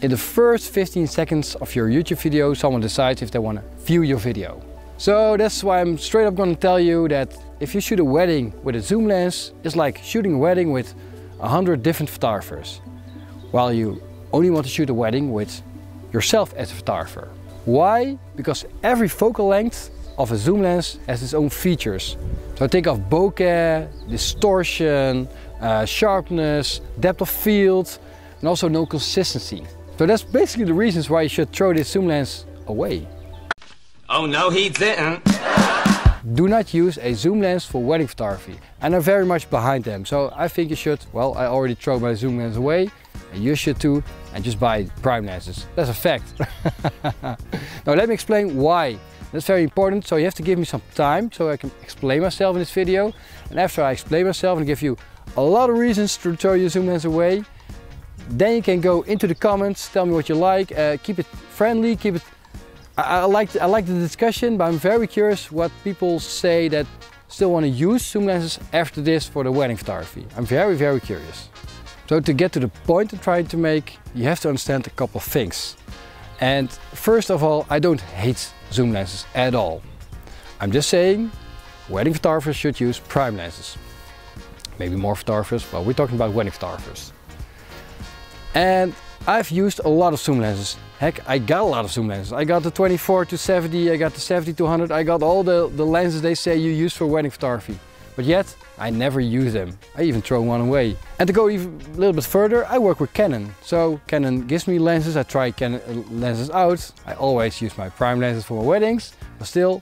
In the first 15 seconds of your YouTube video, someone decides if they want to view your video. So that's why I'm straight up going to tell you that if you shoot a wedding with a zoom lens, it's like shooting a wedding with 100 different photographers, while you only want to shoot a wedding with yourself as a photographer. Why? Because every focal length of a zoom lens has its own features. So think of bokeh, distortion, sharpness, depth of field, and also no consistency. So that's basically the reasons why you should throw this zoom lens away. Oh no, he didn't. Do not use a zoom lens for wedding photography. And I'm very much behind them. So I think you should, well, I already throw my zoom lens away, and you should too, and just buy prime lenses. That's a fact. Now let me explain why. That's very important. So you have to give me some time so I can explain myself in this video. And after I explain myself and give you a lot of reasons to throw your zoom lens away, then you can go into the comments, tell me what you like, keep it friendly, keep it... I like the discussion, but I'm very curious what people say that still want to use zoom lenses after this for the wedding photography. I'm very curious. So to get to the point I'm trying to make, you have to understand a couple of things. And first of all, I don't hate zoom lenses at all. I'm just saying wedding photographers should use prime lenses. Maybe more photographers, but we're talking about wedding photographers. And I've used a lot of zoom lenses. Heck, I got a lot of zoom lenses. I got the 24-70, I got the 70-100, I got all the lenses they say you use for wedding photography. But yet, I never use them. I even throw one away. And to go even a little bit further, I work with Canon. So Canon gives me lenses, I try Canon lenses out. I always use my prime lenses for my weddings, but still,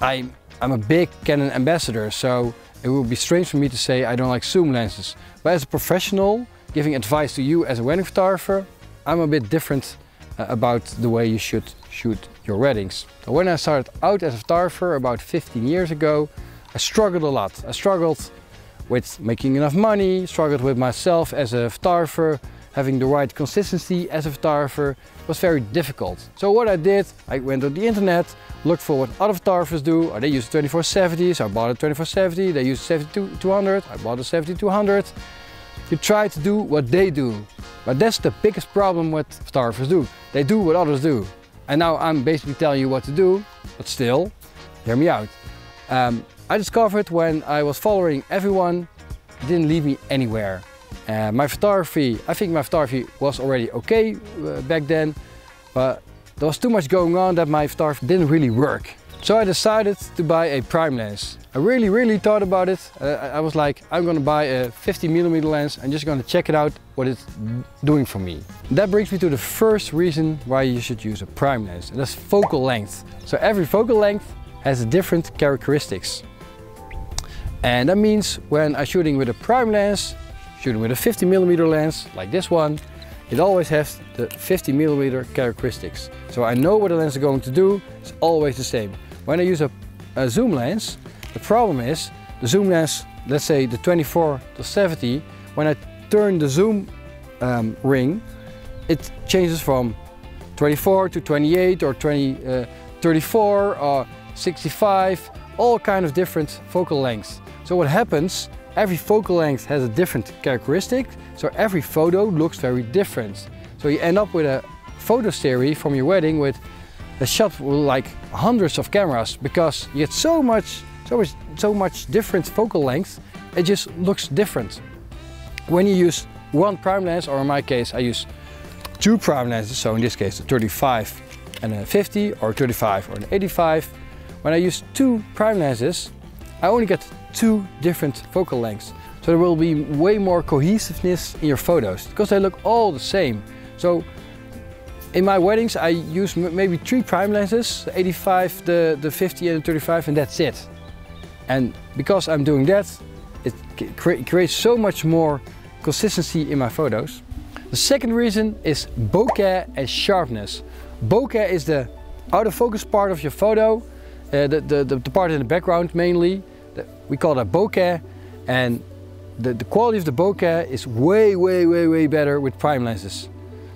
I'm a big Canon ambassador, so it would be strange for me to say I don't like zoom lenses. But as a professional, giving advice to you as a wedding photographer, I'm a bit different about the way you should shoot your weddings. So when I started out as a photographer about 15 years ago, I struggled a lot. I struggled with making enough money, struggled with myself as a photographer, having the right consistency as a photographer. It was very difficult. So what I did, I went on the internet, looked for what other photographers do. They use 24-70, so I bought a 24-70. They use 70-200, I bought a 70-200. You try to do what they do. But that's the biggest problem what photographers do. They do what others do. And now I'm basically telling you what to do, but still, hear me out. I discovered when I was following everyone, it didn't lead me anywhere. My photography, I think my photography was already okay back then, but there was too much going on that my photography didn't really work. So I decided to buy a prime lens. I really thought about it. I was like, I'm gonna buy a 50mm lens and just gonna check it out what it's doing for me. That brings me to the first reason why you should use a prime lens, and that's focal length. So every focal length has different characteristics. And that means when I'm shooting with a prime lens, shooting with a 50mm lens like this one, it always has the 50mm characteristics. So I know what the lens is going to do, it's always the same. When I use a zoom lens, the problem is the zoom lens, let's say the 24-70, when I turn the zoom ring, it changes from 24 to 28 or 34 or 65, all kind of different focal lengths. So what happens, every focal length has a different characteristic, so every photo looks very different. So you end up with a photo series from your wedding with a shot with like hundreds of cameras, because you get so much different focal lengths, it just looks different. When you use one prime lens, or in my case I use two prime lenses, so in this case a 35 and a 50 or 35 or an 85, when I use two prime lenses, I only get two different focal lengths. So there will be way more cohesiveness in your photos because they look all the same. So in my weddings I use maybe three prime lenses, the 85, the 50 and the 35, and that's it. And because I'm doing that, it creates so much more consistency in my photos. The second reason is bokeh and sharpness. Bokeh is the out of focus part of your photo, the part in the background mainly. We call that bokeh, and the quality of the bokeh is way better with prime lenses.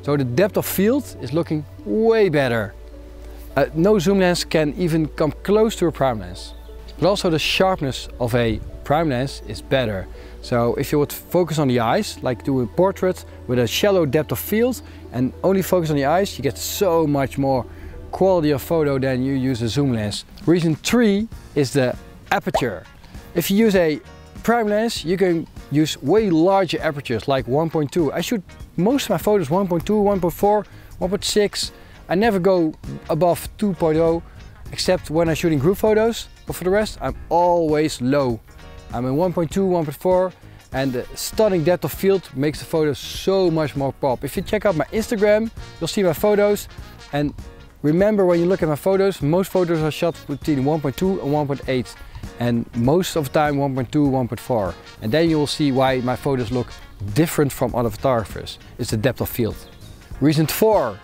So the depth of field is looking way better. No zoom lens can even come close to a prime lens. But also the sharpness of a Primeness is better. So if you would focus on the eyes, like do a portrait with a shallow depth of field and only focus on the eyes, you get so much more quality of photo than you use a zoom lens. Reason 3 is the aperture. If you use a prime lens, you can use way larger apertures, like 1.2. I shoot most of my photos 1.2, 1.4, 1.6. I never go above 2.0, except when I'm shooting group photos, but for the rest, I'm always low. I'm in 1.2, 1.4, and the stunning depth of field makes the photos so much more pop. If you check out my Instagram, you'll see my photos, and remember when you look at my photos, most photos are shot between 1.2 and 1.8, and most of the time 1.2, 1.4. And then you will see why my photos look different from other photographers. It's the depth of field. Reason 4.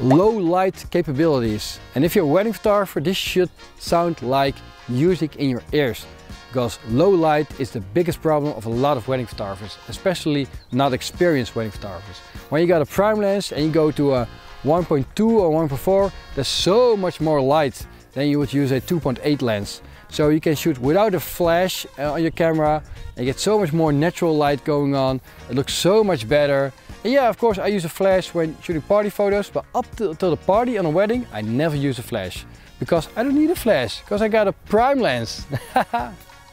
Low light capabilities. And if you're a wedding photographer, this should sound like music in your ears, because low light is the biggest problem of a lot of wedding photographers, especially not experienced wedding photographers. When you got a prime lens and you go to a 1.2 or 1.4, there's so much more light than you would use a 2.8 lens. So you can shoot without a flash on your camera and get so much more natural light going on. It looks so much better. And yeah, of course I use a flash when shooting party photos, but up till the party on a wedding, I never use a flash because I don't need a flash because I got a prime lens.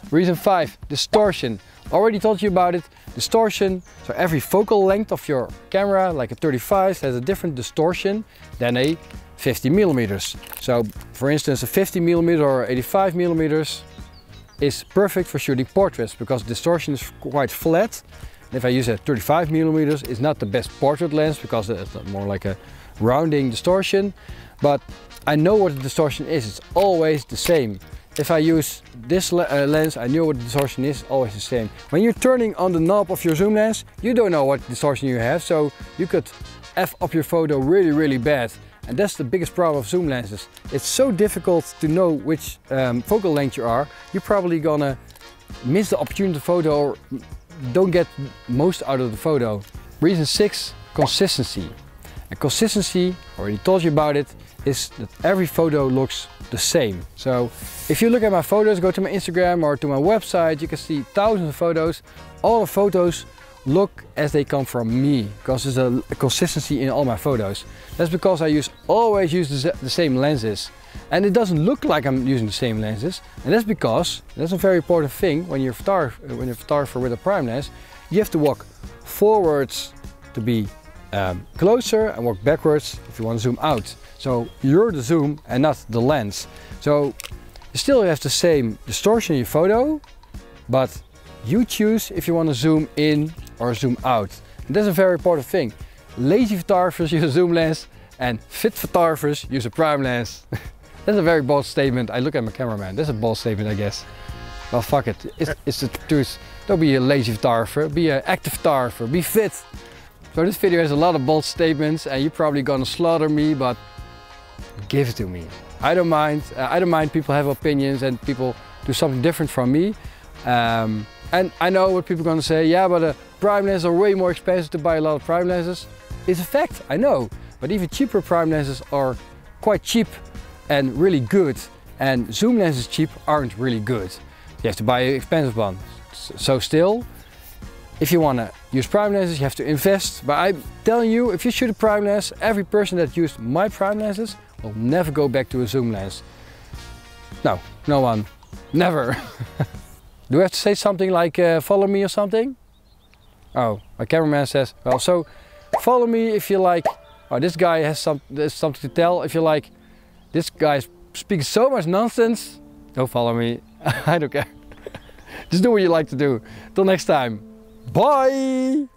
Reason 5, distortion. Already told you about it, distortion. So every focal length of your camera, like a 35, has a different distortion than a 50mm. So for instance, a 50mm or 85mm is perfect for shooting portraits because distortion is quite flat. And if I use a 35mm, it's not the best portrait lens because it's more like a rounding distortion. But I know what the distortion is, it's always the same. If I use this lens, I know what the distortion is, always the same. When you're turning on the knob of your zoom lens, you don't know what distortion you have, so you could F up your photo really, really bad. And that's the biggest problem of zoom lenses. It's so difficult to know which focal length you are. You're probably gonna miss the opportunity to photo or don't get most out of the photo. Reason 6, consistency. And consistency, already told you about it, is that every photo looks the same. So if you look at my photos, go to my Instagram or to my website, you can see thousands of photos. All the photos look as they come from me, because there's a consistency in all my photos. That's because I always use the same lenses. And it doesn't look like I'm using the same lenses. And that's because, and that's a very important thing, when you're a photographer with a prime lens, you have to walk forwards to be closer and walk backwards if you want to zoom out. So you're the zoom and not the lens. So you still have the same distortion in your photo, but you choose if you want to zoom in or zoom out. And that's a very important thing. Lazy photographers use a zoom lens and fit photographers use a prime lens. That's a very bold statement. I look at my cameraman. That's a bold statement, I guess. Well, fuck it. It's the truth. Don't be a lazy photographer. Be an active photographer. Be fit. So this video has a lot of bold statements and you're probably gonna slaughter me, but give it to me. I don't mind. I don't mind people have opinions and people do something different from me. And I know what people are going to say, yeah, but prime lenses are way more expensive to buy a lot of prime lenses. It's a fact, I know. But even cheaper prime lenses are quite cheap and really good. And zoom lenses cheap aren't really good. You have to buy an expensive one. So still, if you want to use prime lenses, you have to invest. But I'm telling you, if you shoot a prime lens, every person that used my prime lenses will never go back to a zoom lens. No, no one. Never. Do I have to say something like follow me or something? Oh, my cameraman says, well, so follow me if you like, oh, this guy has something to tell. If you like, this guy speaks so much nonsense, don't follow me. I don't care. Just do what you like to do. Till next time. Bye!